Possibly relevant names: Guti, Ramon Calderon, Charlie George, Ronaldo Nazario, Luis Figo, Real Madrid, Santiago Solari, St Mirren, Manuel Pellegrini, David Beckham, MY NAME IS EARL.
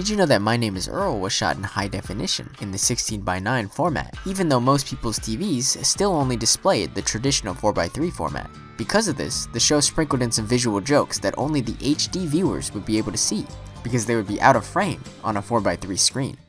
Did you know that My Name is Earl was shot in high definition, in the 16:9 format, even though most people's TVs still only displayed the traditional 4:3 format? Because of this, the show sprinkled in some visual jokes that only the HD viewers would be able to see, because they would be out of frame on a 4:3 screen.